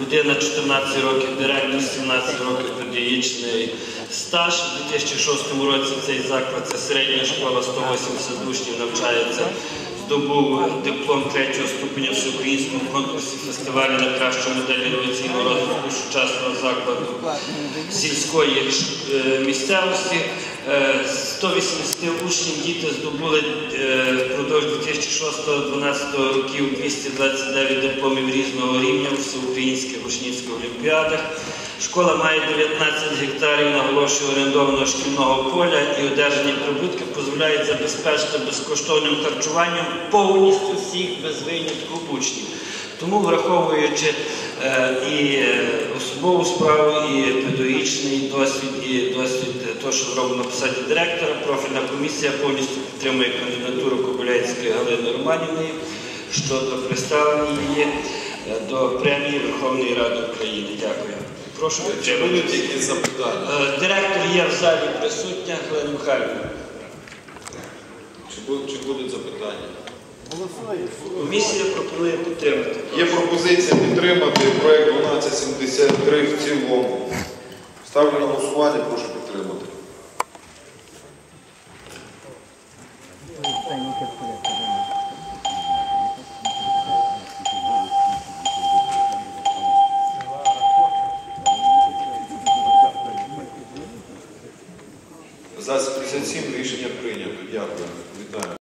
людина 14 років, директор 17 років, педагогічний стаж. У 2006 році цей заклад, це середня школа, 180 учнів навчається, здобув диплом 3-го ступеня всеукраїнському конкурсі фестивалю на кращу модель інноваційного розвитку сучасного закладу сільської місцевості. 180 учнів діти здобули впродовж 2006-2012 років 229 дипломів різного рівня у всеукраїнських учнівських олімпіадах. Школа має 19 гектарів, наголошую, орендованого шкільного поля, і одержані прибутки дозволяють забезпечити безкоштовним харчуванням повністю всіх без винятку учнів. Тому, враховуючи і особову справу, і педагогічний досвід, і досвід того, що зроблено на посаді директора, профільна комісія повністю підтримує кандидатуру Кобиляцької Галини Романівни щодо представлення її до премії Верховної Ради України. Дякую. Прошу. Чи будуть якісь запитання? Директор є в залі присутня, Галина Михайлівна. Чи будуть запитання? Комісія пропонує підтримати. Є пропозиція підтримати проєкт 1273 в цілому. Ставлю на голосування, прошу підтримати.